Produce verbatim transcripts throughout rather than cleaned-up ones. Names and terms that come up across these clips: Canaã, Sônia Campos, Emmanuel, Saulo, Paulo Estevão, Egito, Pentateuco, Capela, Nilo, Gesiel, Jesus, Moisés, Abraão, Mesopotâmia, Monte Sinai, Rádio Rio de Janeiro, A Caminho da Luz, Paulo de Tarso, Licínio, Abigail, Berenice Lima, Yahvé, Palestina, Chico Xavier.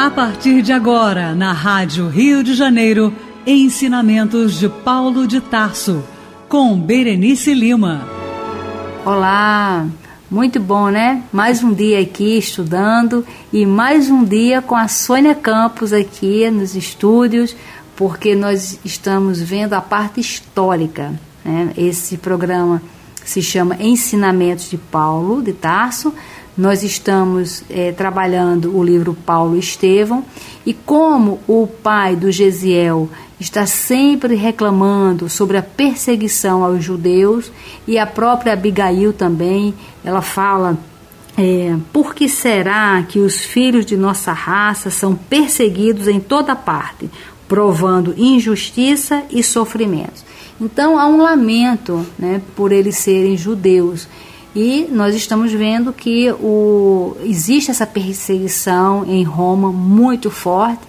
A partir de agora, na Rádio Rio de Janeiro, ensinamentos de Paulo de Tarso, com Berenice Lima. Olá, muito bom, né? Mais um dia aqui estudando e mais um dia com a Sônia Campos aqui nos estúdios, porque nós estamos vendo a parte histórica, né? Esse programa se chama Ensinamentos de Paulo de Tarso. Nós estamos é, trabalhando o livro Paulo Estevão, e como o pai do Gesiel está sempre reclamando sobre a perseguição aos judeus, e a própria Abigail também, ela fala, é, por que será que os filhos de nossa raça são perseguidos em toda parte, provando injustiça e sofrimentos? Então há um lamento, né, por eles serem judeus. E nós estamos vendo que o, existe essa perseguição em Roma muito forte,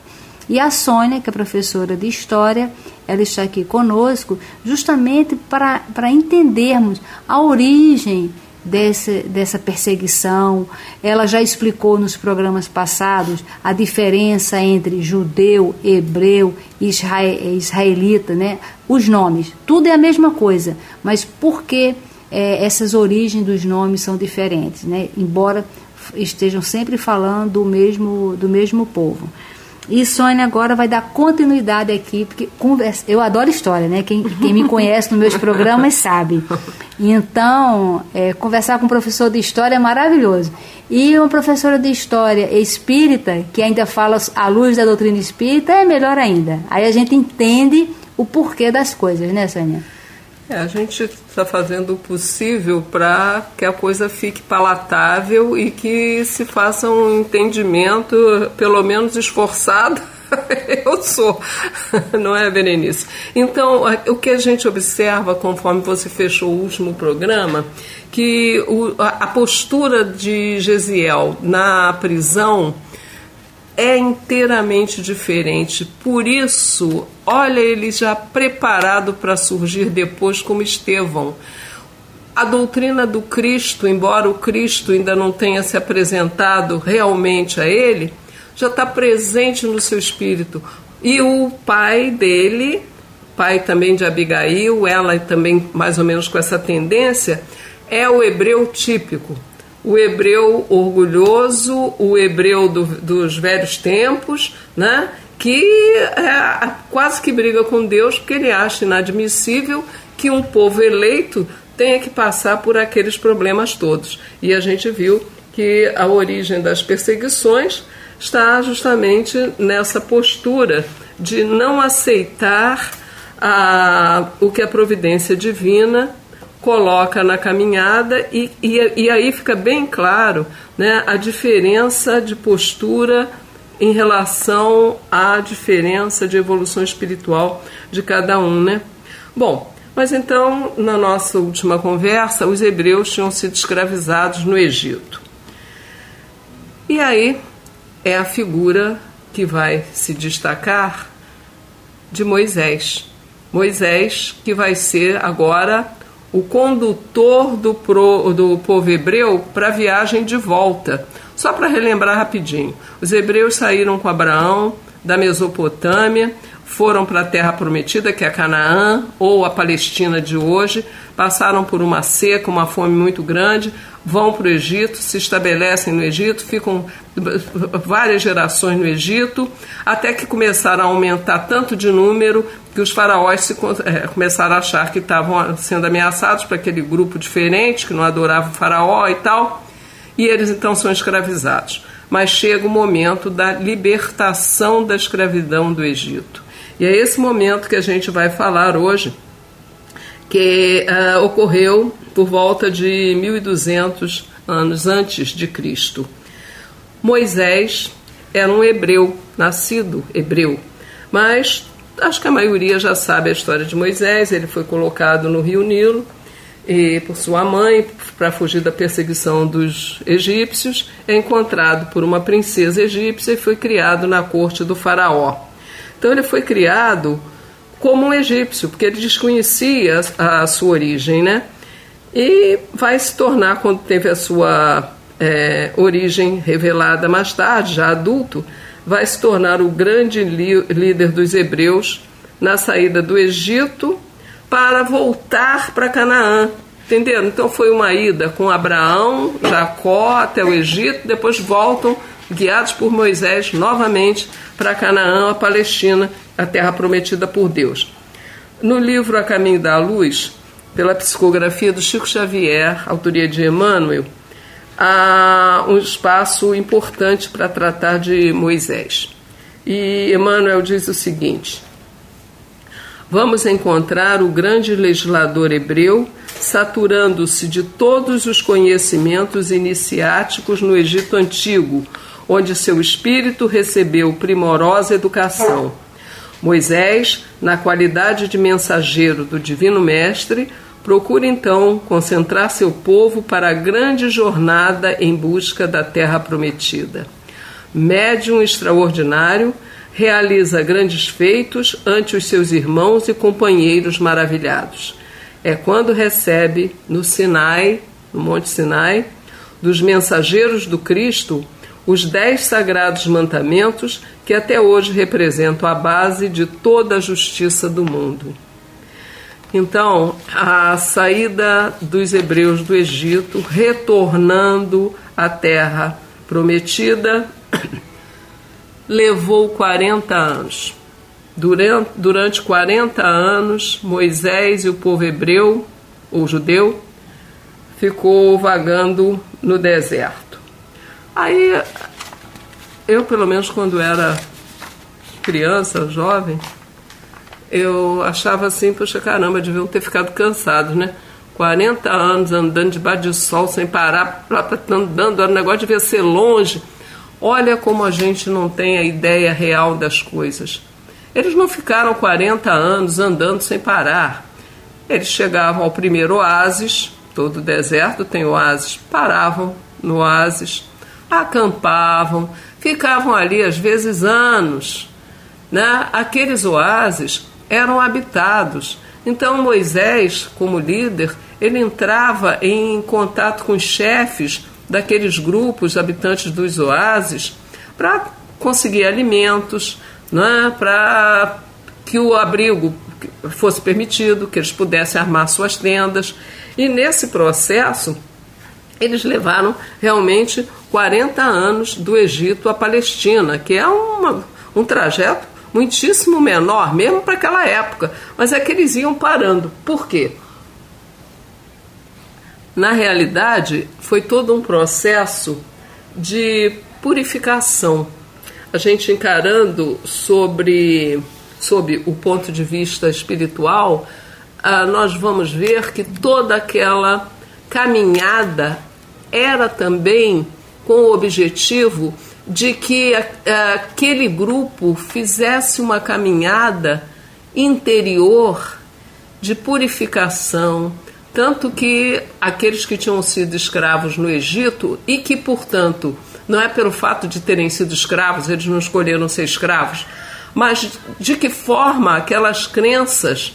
e a Sônia, que é professora de História, ela está aqui conosco justamente para, para entendermos a origem desse, dessa perseguição. Ela já explicou nos programas passados a diferença entre judeu, hebreu, israel, israelita, né? Os nomes, tudo é a mesma coisa, mas por que É, essas origens dos nomes são diferentes, né? Embora estejam sempre falando do mesmo, do mesmo povo. E Sônia agora vai dar continuidade aqui, porque conversa, eu adoro história, né? Quem, quem me conhece nos meus programas sabe. Então, é, conversar com um professor de história é maravilhoso. E uma professora de história espírita, que ainda fala à luz da doutrina espírita, é melhor ainda. Aí a gente entende o porquê das coisas, né, Sônia? É, a gente está fazendo o possível para que a coisa fique palatável e que se faça um entendimento, pelo menos esforçado, eu sou, não é, Berenice? Então, o que a gente observa, conforme você fechou o último programa, que o, a, a postura de Gesiel na prisão é inteiramente diferente. Por isso, olha ele já preparado para surgir depois como Estevão. A doutrina do Cristo, embora o Cristo ainda não tenha se apresentado realmente a ele, já está presente no seu espírito. E o pai dele, pai também de Abigail, ela também mais ou menos com essa tendência, é o hebreu típico. O hebreu orgulhoso, o hebreu do, dos velhos tempos, né? Que é, quase que briga com Deus, porque ele acha inadmissível que um povo eleito tenha que passar por aqueles problemas todos. E a gente viu que a origem das perseguições está justamente nessa postura de não aceitar a, o que a providência divina coloca na caminhada, e, e, e aí fica bem claro, né, a diferença de postura em relação à diferença de evolução espiritual de cada um, né? Bom, mas então, na nossa última conversa, os hebreus tinham sido escravizados no Egito. E aí é a figura que vai se destacar de Moisés. Moisés, que vai ser agora o condutor do, pro, do povo hebreu para a viagem de volta. Só para relembrar rapidinho, os hebreus saíram com Abraão da Mesopotâmia, foram para a terra prometida, que é a Canaã, ou a Palestina de hoje, passaram por uma seca, uma fome muito grande, vão para o Egito, se estabelecem no Egito, ficam várias gerações no Egito, até que começaram a aumentar tanto de número que os faraós se, é, começaram a achar que estavam sendo ameaçados para aquele grupo diferente, que não adorava o faraó e tal, e eles então são escravizados. Mas chega o momento da libertação da escravidão do Egito. E é esse momento que a gente vai falar hoje, que uh, ocorreu por volta de mil e duzentos anos antes de Cristo. Moisés era um hebreu, nascido hebreu, mas acho que a maioria já sabe a história de Moisés. Ele foi colocado no rio Nilo e, por sua mãe, para fugir da perseguição dos egípcios, é encontrado por uma princesa egípcia e foi criado na corte do faraó. Então ele foi criado como um egípcio, porque ele desconhecia a sua origem, né? E vai se tornar, quando teve a sua é, origem revelada mais tarde, já adulto, vai se tornar o grande líder dos hebreus na saída do Egito para voltar para Canaã. Entenderam? Então foi uma ida com Abraão, Jacó até o Egito, depois voltam, guiados por Moisés, novamente para Canaã, a Palestina, a terra prometida por Deus. No livro A Caminho da Luz, pela psicografia do Chico Xavier, autoria de Emmanuel, há um espaço importante para tratar de Moisés. E Emmanuel diz o seguinte: vamos encontrar o grande legislador hebreu saturando-se de todos os conhecimentos iniciáticos no Egito Antigo, onde seu espírito recebeu primorosa educação. Moisés, na qualidade de mensageiro do Divino Mestre, procura então concentrar seu povo para a grande jornada em busca da Terra Prometida. Médium extraordinário, realiza grandes feitos ante os seus irmãos e companheiros maravilhados. É quando recebe no Sinai, no Monte Sinai, dos mensageiros do Cristo, os dez sagrados mandamentos que até hoje representam a base de toda a justiça do mundo. Então, a saída dos hebreus do Egito, retornando à terra prometida, levou quarenta anos. Durante, durante quarenta anos, Moisés e o povo hebreu, ou judeu, ficou vagando no deserto. Aí, eu pelo menos quando era criança, jovem, eu achava assim, poxa, caramba, deviam ter ficado cansados, né? quarenta anos andando debaixo de sol, sem parar, andando, era um negócio de ver ser longe. Olha como a gente não tem a ideia real das coisas. Eles não ficaram quarenta anos andando sem parar. Eles chegavam ao primeiro oásis, todo deserto tem oásis, paravam no oásis, acampavam, ficavam ali às vezes anos, né? Aqueles oásis eram habitados. Então Moisés, como líder, ele entrava em contato com os chefes daqueles grupos habitantes dos oásis para conseguir alimentos, né, para que o abrigo fosse permitido, que eles pudessem armar suas tendas. E nesse processo, eles levaram realmente quarenta anos do Egito à Palestina, que é uma, um trajeto muitíssimo menor, mesmo para aquela época. Mas é que eles iam parando. Por quê? Na realidade, foi todo um processo de purificação. A gente encarando sobre, sobre o ponto de vista espiritual, ah, nós vamos ver que toda aquela caminhada era também com o objetivo de que aquele grupo fizesse uma caminhada interior de purificação, tanto que aqueles que tinham sido escravos no Egito e que, portanto, não é pelo fato de terem sido escravos, eles não escolheram ser escravos, mas de que forma aquelas crenças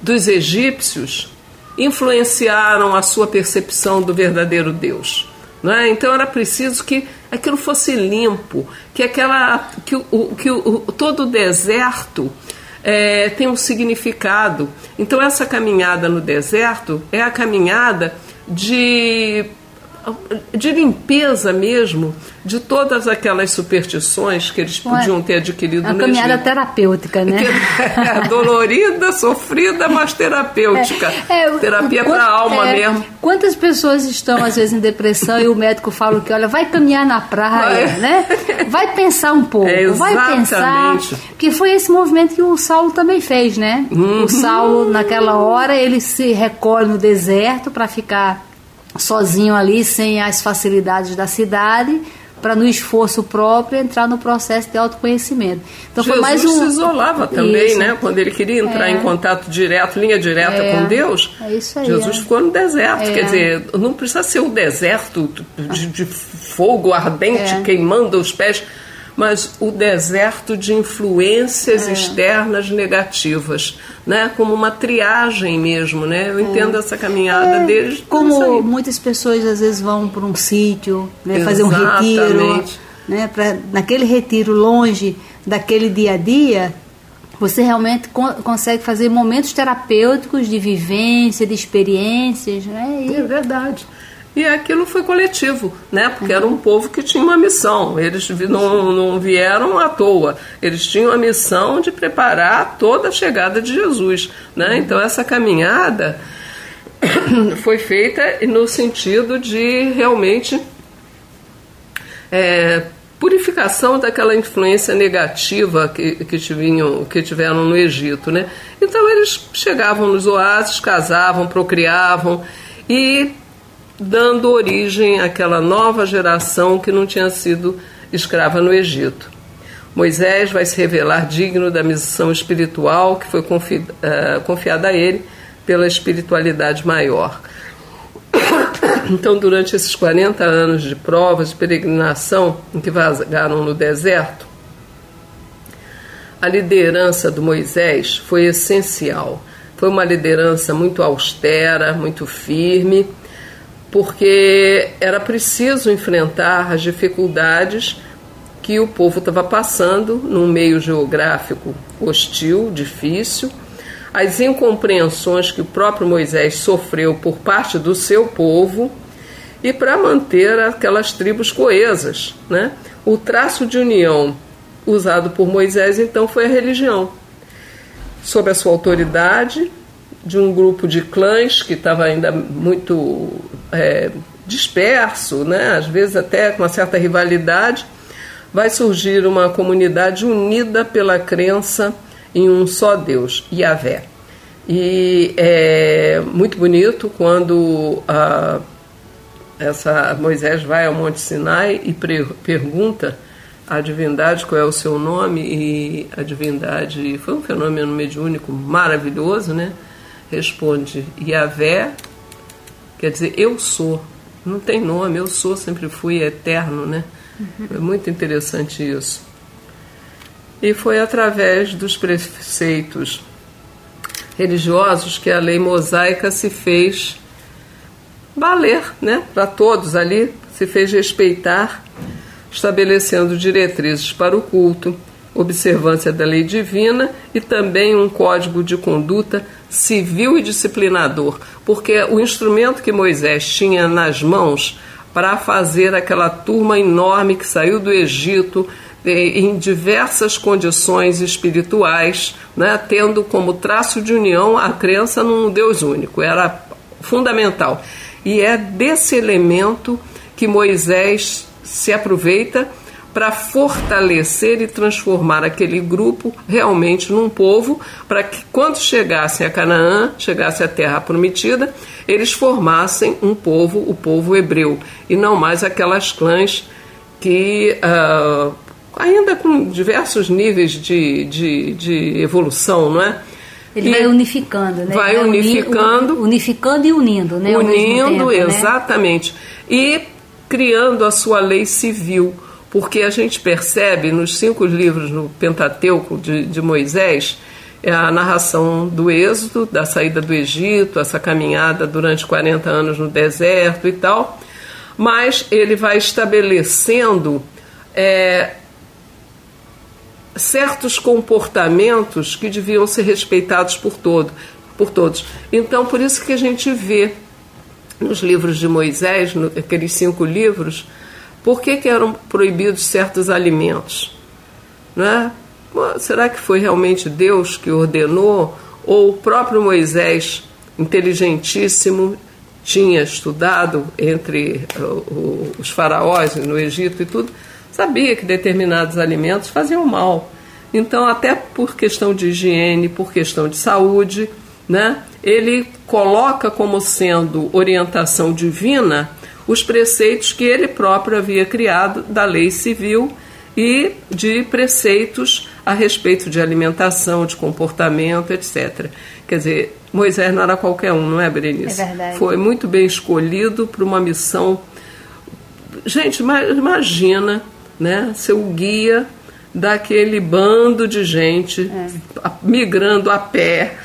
dos egípcios influenciaram a sua percepção do verdadeiro Deus. Não é? Então era preciso que aquilo fosse limpo, que, aquela, que, o, que o, todo o deserto é, tem um significado. Então essa caminhada no deserto é a caminhada de, de limpeza mesmo de todas aquelas superstições que eles podiam ter adquirido no Egito. Uma caminhada terapêutica, né? É, dolorida, sofrida, mas terapêutica. É, é, Terapia para a alma é, mesmo. Quantas pessoas estão, às vezes, em depressão e o médico fala que, olha, vai caminhar na praia, vai, né? Vai pensar um pouco. É, vai pensar. Porque foi esse movimento que o Saulo também fez, né? Uhum. O Saulo, naquela hora, ele se recolhe no deserto para ficar sozinho ali, sem as facilidades da cidade, para no esforço próprio entrar no processo de autoconhecimento. Então, Jesus foi mais um... se isolava também, isso, né? Quando ele queria entrar é. em contato direto, linha direta é. com Deus, é isso aí, Jesus é. ficou no deserto. É. Quer dizer, não precisa ser um deserto de, de fogo ardente é. queimando os pés, mas o deserto de influências é. externas negativas, né? Como uma triagem mesmo, né? Eu entendo é. essa caminhada é. deles. Como muitas pessoas às vezes vão para um sítio, né? Fazer um retiro, né, para naquele retiro longe daquele dia a dia, você realmente co consegue fazer momentos terapêuticos de vivência, de experiências, né? E... é verdade. E aquilo foi coletivo, né? Porque uhum. era um povo que tinha uma missão. Eles não, não vieram à toa. Eles tinham a missão de preparar toda a chegada de Jesus, né? Uhum. Então essa caminhada foi feita no sentido de realmente é, purificação daquela influência negativa que, que, tivinham, que tiveram no Egito, né? Então eles chegavam nos oásis, casavam, procriavam e... dando origem àquela nova geração que não tinha sido escrava no Egito. Moisés vai se revelar digno da missão espiritual que foi confi uh, confiada a ele pela espiritualidade maior. Então, durante esses quarenta anos de provas, de peregrinação em que vagaram no deserto, a liderança do Moisés foi essencial. Foi uma liderança muito austera, muito firme, porque era preciso enfrentar as dificuldades que o povo estava passando num meio geográfico hostil, difícil, as incompreensões que o próprio Moisés sofreu por parte do seu povo e para manter aquelas tribos coesas, né? O traço de união usado por Moisés, então, foi a religião. Sob a sua autoridade... de um grupo de clãs que estava ainda muito é, disperso, né? Às vezes até com uma certa rivalidade, vai surgir uma comunidade unida pela crença em um só Deus, Yahvé. E é muito bonito quando a, essa Moisés vai ao Monte Sinai e pre, pergunta à divindade qual é o seu nome, e a divindade, foi um fenômeno mediúnico maravilhoso, né? Responde, Yahvé, quer dizer, eu sou, não tem nome, eu sou, sempre fui, é eterno, né? Uhum. É muito interessante isso. E foi através dos preceitos religiosos que a lei mosaica se fez valer, né? Para todos ali, se fez respeitar, estabelecendo diretrizes para o culto, observância da lei divina e também um código de conduta civil e disciplinador, porque o instrumento que Moisés tinha nas mãos para fazer aquela turma enorme que saiu do Egito em diversas condições espirituais, né, tendo como traço de união a crença num Deus único, era fundamental. E é desse elemento que Moisés se aproveita para fortalecer e transformar aquele grupo realmente num povo, para que quando chegassem a Canaã, chegasse à terra prometida, eles formassem um povo, o povo hebreu, e não mais aquelas clãs que, uh, ainda com diversos níveis de, de, de evolução, não é? Ele e vai unificando, né? Vai, vai unificando. Uni, unificando e unindo, né? Unindo, exatamente. Né? E criando a sua lei civil, porque a gente percebe nos cinco livros no Pentateuco de, de Moisés a narração do êxodo, da saída do Egito, essa caminhada durante quarenta anos no deserto e tal, mas ele vai estabelecendo é, certos comportamentos que deviam ser respeitados por, todo, por todos. Então, por isso que a gente vê nos livros de Moisés, no, aqueles cinco livros, por que que eram proibidos certos alimentos? Né? Será que foi realmente Deus que ordenou? Ou o próprio Moisés, inteligentíssimo, tinha estudado entre os faraós no Egito e tudo, sabia que determinados alimentos faziam mal. Então, até por questão de higiene, por questão de saúde, né? Ele coloca como sendo orientação divina os preceitos que ele próprio havia criado da lei civil e de preceitos a respeito de alimentação, de comportamento, etcétera. Quer dizer, Moisés não era qualquer um, não é, Berenice? É verdade. Foi muito bem escolhido para uma missão... Gente, imagina, né, ser o guia daquele bando de gente é. migrando a pé...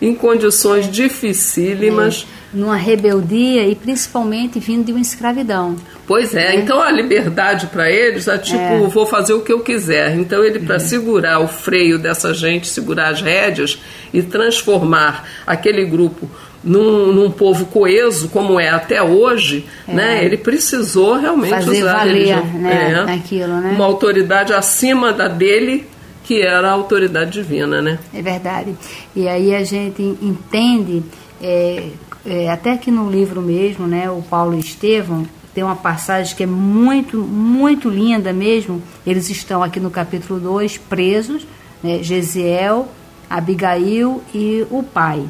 em condições dificílimas. É, numa rebeldia e principalmente vindo de uma escravidão. Pois é, é. Então a liberdade para eles é tipo, é. vou fazer o que eu quiser. Então ele, para é. segurar o freio dessa gente, segurar as rédeas e transformar aquele grupo num, num povo coeso, como é até hoje, é. né, ele precisou realmente fazer usar valer, a religião, né, é, aquilo, né? Uma autoridade acima da dele, que era a autoridade divina, né? É verdade. E aí a gente entende, é, é, até aqui no livro mesmo, né, o Paulo Estevão tem uma passagem que é muito, muito linda mesmo. Eles estão aqui no capítulo dois, presos, né, Gesiel, Abigail e o pai.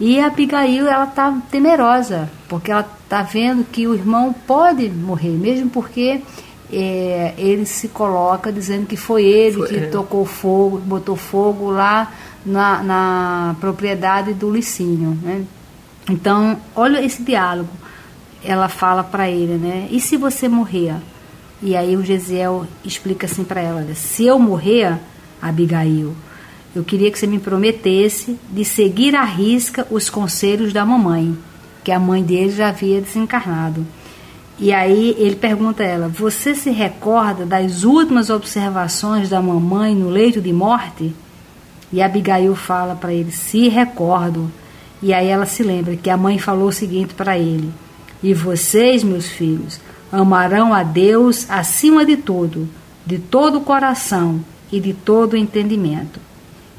E a Abigail, ela está temerosa, porque ela está vendo que o irmão pode morrer, mesmo porque é, ele se coloca dizendo que foi ele foi, que é. tocou fogo, botou fogo lá na, na propriedade do Licínio, né? Então, olha esse diálogo. Ela fala para ele, né? E se você morrer? E aí o Gesiel explica assim para ela, olha, se eu morrer, Abigail, eu queria que você me prometesse de seguir à risca os conselhos da mamãe, que a mãe dele já havia desencarnado. E aí ele pergunta a ela, você se recorda das últimas observações da mamãe no leito de morte? E Abigail fala para ele, se recordo. E aí ela se lembra que a mãe falou o seguinte para ele, e vocês, meus filhos, amarão a Deus acima de tudo, de todo o coração e de todo o entendimento.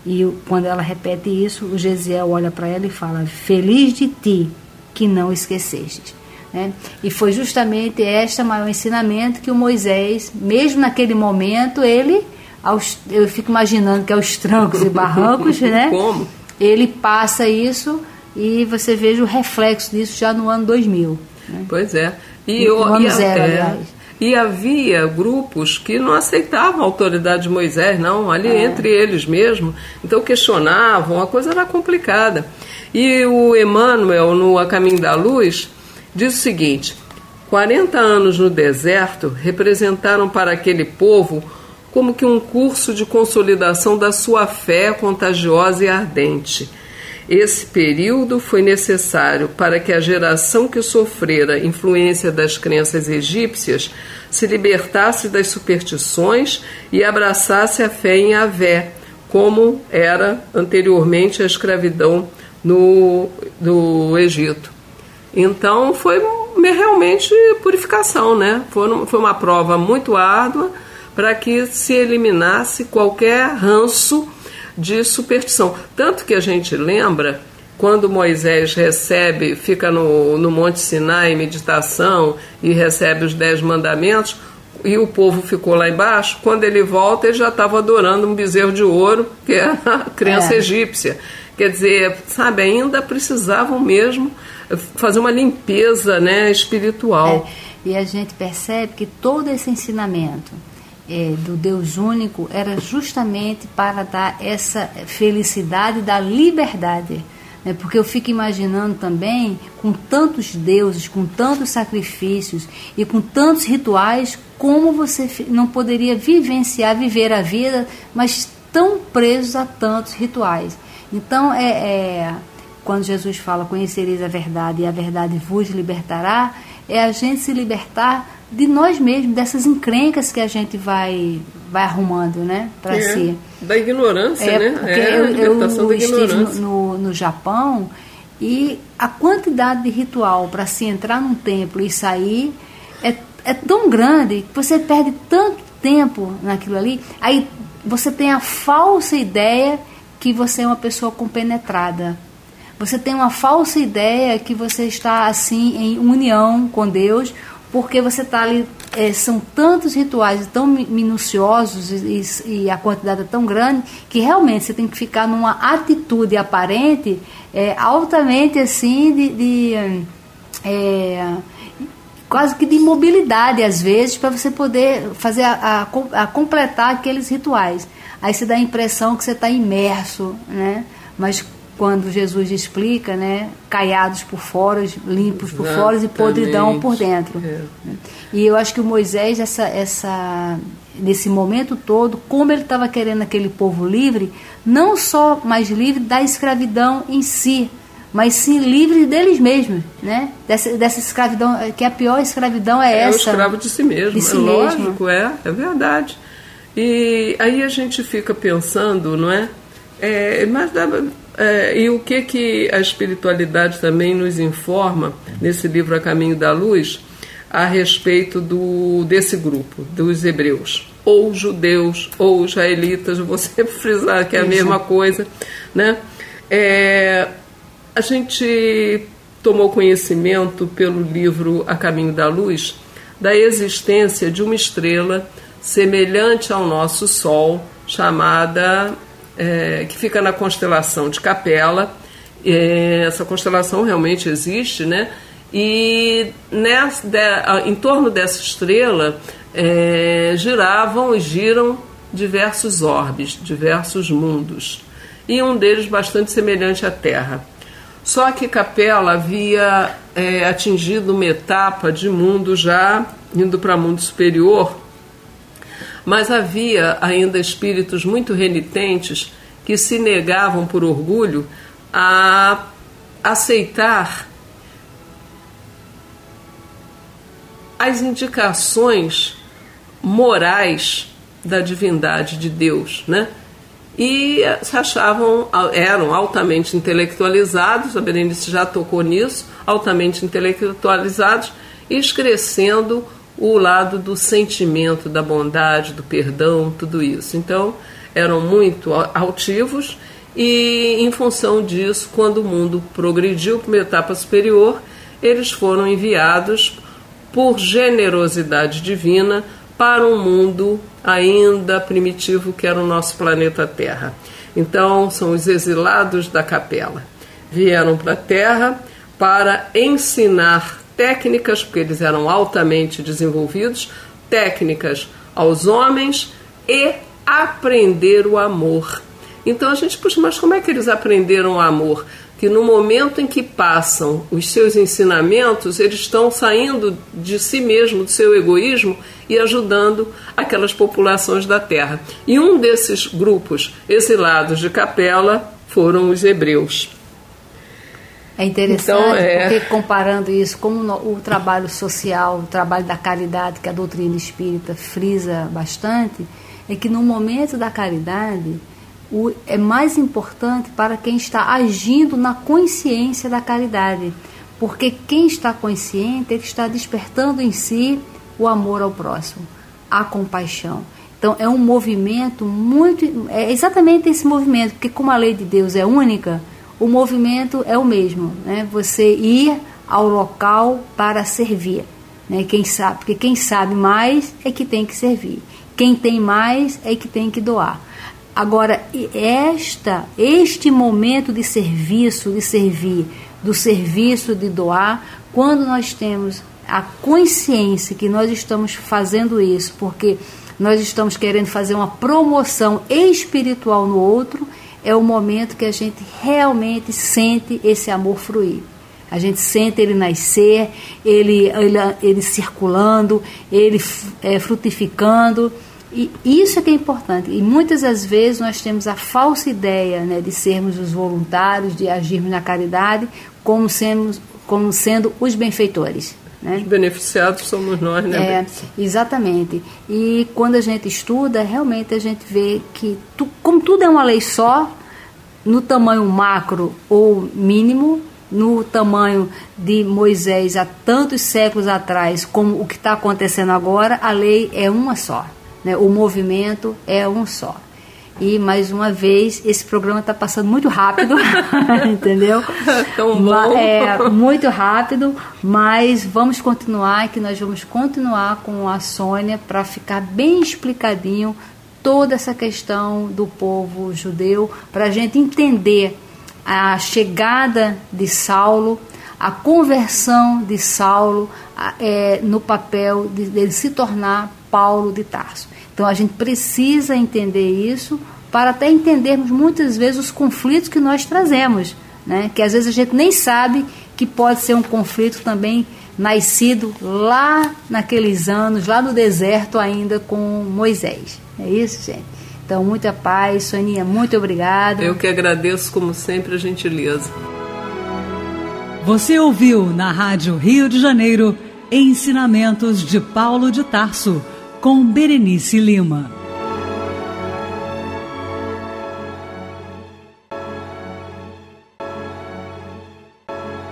E quando ela repete isso, o Gesiel olha para ela e fala, feliz de ti que não esqueceste, né? E foi justamente este maior ensinamento que o Moisés, mesmo naquele momento, ele, aos, eu fico imaginando que aos trancos e barrancos, né? Como? Ele passa isso e você veja o reflexo disso já no ano dois mil. Né? Pois é. E no, eu, no ano e zero, até... aliás. E havia grupos que não aceitavam a autoridade de Moisés, não, ali é. entre eles mesmo. Então questionavam, a coisa era complicada. E o Emmanuel, no A Caminho da Luz, diz o seguinte, quarenta anos no deserto representaram para aquele povo como que um curso de consolidação da sua fé contagiosa e ardente. Esse período foi necessário para que a geração que sofrera influência das crenças egípcias se libertasse das superstições e abraçasse a fé em Yahvé, como era anteriormente a escravidão no, do Egito. Então foi realmente purificação, né? Foi, foi uma prova muito árdua para que se eliminasse qualquer ranço de superstição. Tanto que a gente lembra, quando Moisés recebe, fica no, no Monte Sinai, em meditação, e recebe os dez mandamentos, e o povo ficou lá embaixo, quando ele volta, ele já estava adorando um bezerro de ouro, que é a crença é. egípcia. Quer dizer, sabe, ainda precisavam mesmo fazer uma limpeza, né, espiritual. É. E a gente percebe que todo esse ensinamento É, do Deus único era justamente para dar essa felicidade da liberdade, né? Porque eu fico imaginando também, com tantos deuses, com tantos sacrifícios e com tantos rituais, como você não poderia vivenciar, viver a vida, mas tão presos a tantos rituais. Então é, é quando Jesus fala, conhecereis a verdade e a verdade vos libertará, é a gente se libertar de nós mesmos, dessas encrencas que a gente vai, vai arrumando, né, para é, si. Da ignorância, é, né? Porque é, eu, a libertação eu da estive no, no, no Japão, e a quantidade de ritual para se entrar num templo e sair é, é tão grande que você perde tanto tempo naquilo ali, aí você tem a falsa ideia que você é uma pessoa compenetrada. Você tem uma falsa ideia que você está assim em união com Deus, porque você está ali, é, são tantos rituais tão minuciosos e, e, e a quantidade é tão grande que realmente você tem que ficar numa atitude aparente, é, altamente assim, de, de é, quase que de imobilidade às vezes, para você poder fazer a, a, a completar aqueles rituais. Aí você dá a impressão que você está imerso, né? Mas quando Jesus explica, né, caiados por fora, limpos por fora e podridão por dentro. É. E eu acho que o Moisés, essa, essa, nesse momento todo, como ele estava querendo aquele povo livre, não só mais livre da escravidão em si, mas sim livre deles mesmos, né? Dessa, dessa escravidão, que a pior escravidão é, é essa. É o escravo de si mesmo, de si é mesmo. Lógico, é, é verdade. E aí a gente fica pensando, não é? É, mas dá, é, e o que, que a espiritualidade também nos informa nesse livro A Caminho da Luz a respeito do, desse grupo, dos hebreus, ou judeus, ou israelitas, vou sempre frisar que é a mesma coisa, né? É, a gente tomou conhecimento pelo livro A Caminho da Luz da existência de uma estrela semelhante ao nosso Sol, chamada... É, que fica na constelação de Capela. É, essa constelação realmente existe, né? E nessa, de, em torno dessa estrela é, giravam e giram diversos orbes, diversos mundos, e um deles bastante semelhante à Terra. Só que Capela havia é, atingido uma etapa de mundo já indo para mundo superior, mas havia ainda espíritos muito renitentes que se negavam por orgulho a aceitar as indicações morais da divindade de Deus, né? E se achavam, eram altamente intelectualizados, a Berenice já tocou nisso, altamente intelectualizados, excrescendo o lado do sentimento, da bondade, do perdão, tudo isso. Então, eram muito altivos e, em função disso, quando o mundo progrediu para uma etapa superior, eles foram enviados por generosidade divina para um mundo ainda primitivo que era o nosso planeta Terra. Então, são os exilados da Capela. Vieram para a Terra para ensinar técnicas, porque eles eram altamente desenvolvidos, técnicas aos homens, e aprender o amor. Então a gente, puxa, mas como é que eles aprenderam o amor? Que no momento em que passam os seus ensinamentos, eles estão saindo de si mesmo, do seu egoísmo, e ajudando aquelas populações da Terra. E um desses grupos exilados de Capela foram os hebreus. É interessante, então, é... porque comparando isso, como no, o trabalho social, o trabalho da caridade, que a doutrina espírita frisa bastante, é que no momento da caridade o, é mais importante para quem está agindo na consciência da caridade, porque quem está consciente, ele está despertando em si o amor ao próximo, a compaixão. Então é um movimento muito, é exatamente esse movimento, porque como a lei de Deus é única, o movimento é o mesmo, né? Você ir ao local para servir, né? Quem sabe, porque quem sabe mais é que tem que servir, quem tem mais é que tem que doar. Agora, esta, este momento de serviço, de servir, do serviço de doar, quando nós temos a consciência que nós estamos fazendo isso, porque nós estamos querendo fazer uma promoção espiritual no outro, é o momento que a gente realmente sente esse amor fluir. A gente sente ele nascer, ele, ele, ele circulando, ele é, frutificando. E isso é que é importante. E muitas das vezes nós temos a falsa ideia, né, de sermos os voluntários, de agirmos na caridade, como, sermos, como sendo os benfeitores, né? Os beneficiados somos nós, né? É, exatamente. E quando a gente estuda, realmente a gente vê que, tu, como tudo é uma lei só, no tamanho macro ou mínimo, no tamanho de Moisés há tantos séculos atrás, como o que está acontecendo agora, a lei é uma só, né? O movimento é um só. E, mais uma vez, esse programa está passando muito rápido, entendeu? É tão bom. É, muito rápido, mas vamos continuar, que nós vamos continuar com a Sônia para ficar bem explicadinho toda essa questão do povo judeu, para a gente entender a chegada de Saulo, a conversão de Saulo é, no papel de, dele se tornar Paulo de Tarso. Então a gente precisa entender isso para até entendermos muitas vezes os conflitos que nós trazemos, né? Que às vezes a gente nem sabe que pode ser um conflito também nascido lá naqueles anos, lá no deserto ainda com Moisés. É isso, gente? Então, muita paz. Soninha, muito obrigada. Eu que agradeço, como sempre, a gentileza. Você ouviu na Rádio Rio de Janeiro Ensinamentos de Paulo de Tarso, com Berenice Lima.